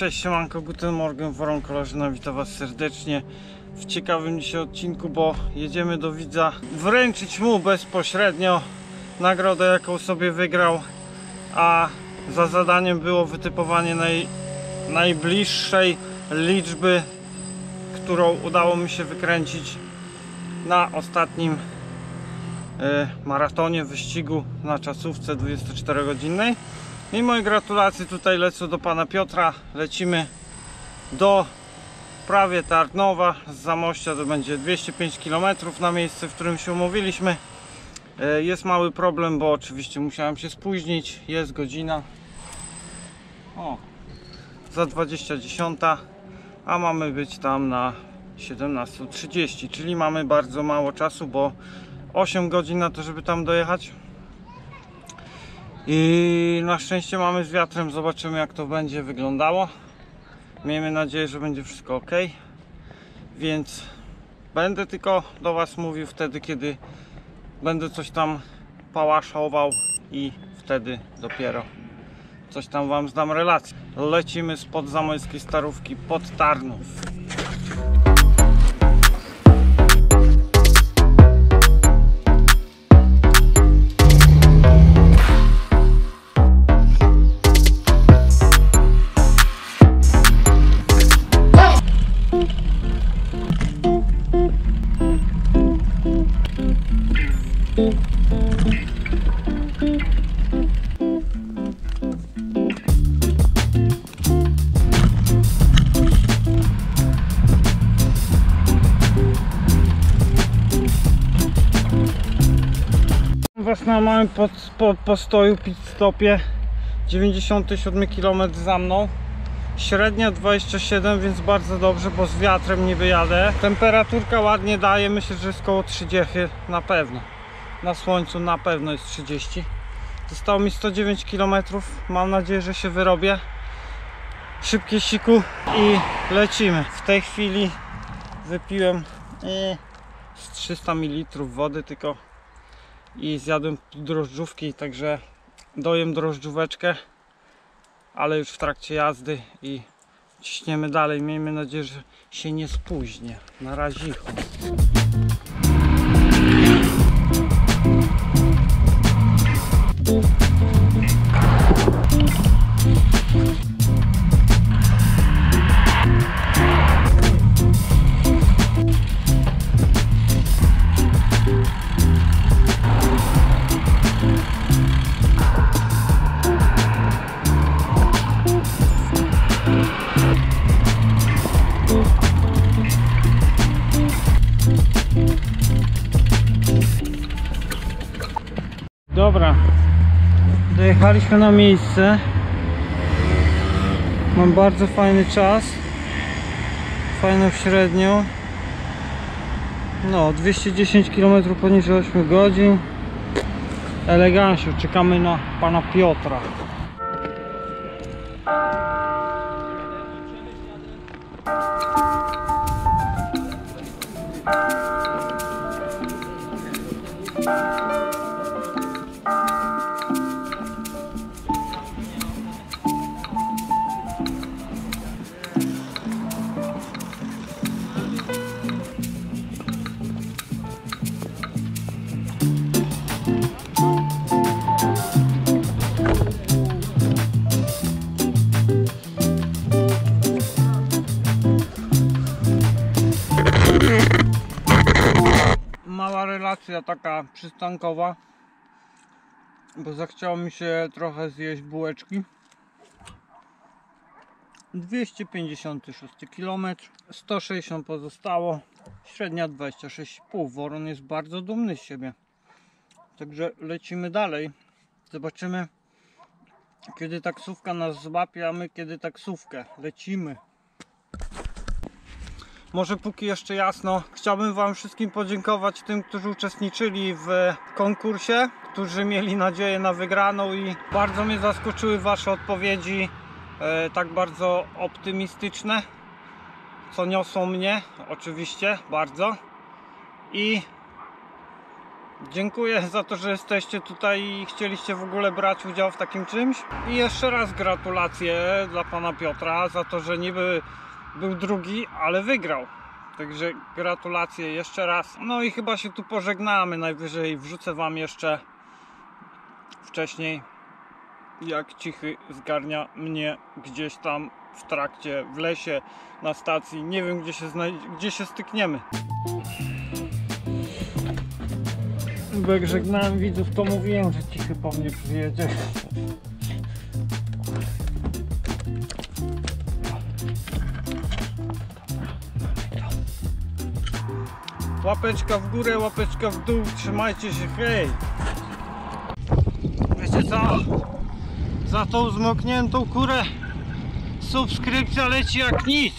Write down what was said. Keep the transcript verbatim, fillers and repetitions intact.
Cześć, siemanko, guten morgen, woron koleżna, witam was serdecznie w ciekawym dzisiaj odcinku, bo jedziemy do widza wręczyć mu bezpośrednio nagrodę, jaką sobie wygrał, a za zadaniem było wytypowanie naj, najbliższej liczby, którą udało mi się wykręcić na ostatnim y, maratonie, wyścigu na czasówce dwudziestoczterogodzinnej. I moje gratulacje, tutaj lecę do pana Piotra, lecimy do prawie Tarnowa, z Zamościa to będzie dwieście pięć kilometrów na miejsce, w którym się umówiliśmy. Jest mały problem, bo oczywiście musiałem się spóźnić, jest godzina o, za dwadzieścia dziesiąta, a mamy być tam na siedemnastą trzydzieści, czyli mamy bardzo mało czasu, bo osiem godzin na to, żeby tam dojechać. I na szczęście mamy z wiatrem, zobaczymy jak to będzie wyglądało. Miejmy nadzieję, że będzie wszystko ok. Więc będę tylko do was mówił wtedy, kiedy będę coś tam pałaszował i wtedy dopiero coś tam wam zdam relację. Lecimy spod zamojskiej starówki pod Tarnów. Was na małym pod, pod, postoju pit stopie, dziewięćdziesiąty siódmy kilometr za mną, średnia dwadzieścia siedem, więc bardzo dobrze, bo z wiatrem nie wyjadę. Temperaturka ładnie daje, myślę, że jest koło trzydzieści na pewno, na słońcu na pewno jest trzydzieści. Zostało mi sto dziewięć kilometrów, mam nadzieję, że się wyrobię. Szybkie siku i lecimy. W tej chwili wypiłem yy, z trzysta mililitrów wody tylko i zjadłem drożdżówki, także dojem drożdżóweczkę, ale już w trakcie jazdy i ciśniemy dalej. Miejmy nadzieję, że się nie spóźnię. Na razie. Dobra, dojechaliśmy na miejsce, mam bardzo fajny czas, fajną średnią, no dwieście dziesięć kilometrów poniżej ośmiu godzin, elegancio, czekamy na pana Piotra. Mała relacja taka przystankowa, bo zachciało mi się trochę zjeść bułeczki. Dwieście pięćdziesiąty szósty kilometr, sto sześćdziesiąt pozostało, średnia dwadzieścia sześć i pół. Woron jest bardzo dumny z siebie, także lecimy dalej, zobaczymy kiedy taksówka nas złapie, a my kiedy taksówkę. Lecimy. Może póki jeszcze jasno, chciałbym wam wszystkim podziękować, tym, którzy uczestniczyli w konkursie, którzy mieli nadzieję na wygraną i bardzo mnie zaskoczyły wasze odpowiedzi, e, tak bardzo optymistyczne, co niosą mnie, oczywiście, bardzo. I Dziękuję za to, że jesteście tutaj i chcieliście w ogóle brać udział w takim czymś. I jeszcze raz gratulacje dla pana Piotra za to, że niby był drugi, ale wygrał. Także gratulacje jeszcze raz. No i chyba się tu pożegnamy. Najwyżej wrzucę wam jeszcze wcześniej, jak Cichy zgarnia mnie gdzieś tam w trakcie, w lesie, na stacji. Nie wiem, gdzie się, gdzie się stykniemy. Jak żegnałem widzów, to mówiłem, że Cichy po mnie przyjedzie. Łapeczka w górę, łapeczka w dół, trzymajcie się, hej! Wiecie co? Za tą zmokniętą kurę subskrypcja leci jak nic!